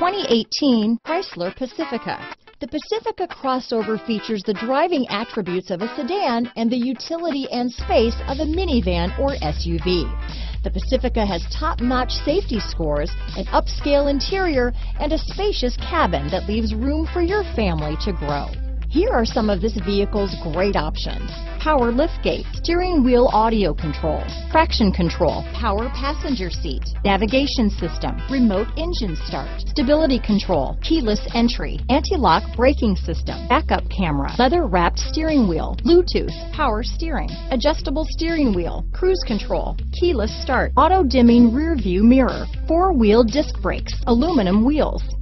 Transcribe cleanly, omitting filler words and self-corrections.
2018 Chrysler Pacifica. The Pacifica crossover features the driving attributes of a sedan and the utility and space of a minivan or SUV. The Pacifica has top-notch safety scores, an upscale interior, and a spacious cabin that leaves room for your family to grow. Here are some of this vehicle's great options: power liftgate, steering wheel audio controls, traction control, power passenger seat, navigation system, remote engine start, stability control, keyless entry, anti-lock braking system, backup camera, leather-wrapped steering wheel, Bluetooth, power steering, adjustable steering wheel, cruise control, keyless start, auto-dimming rear-view mirror, four-wheel disc brakes, aluminum wheels.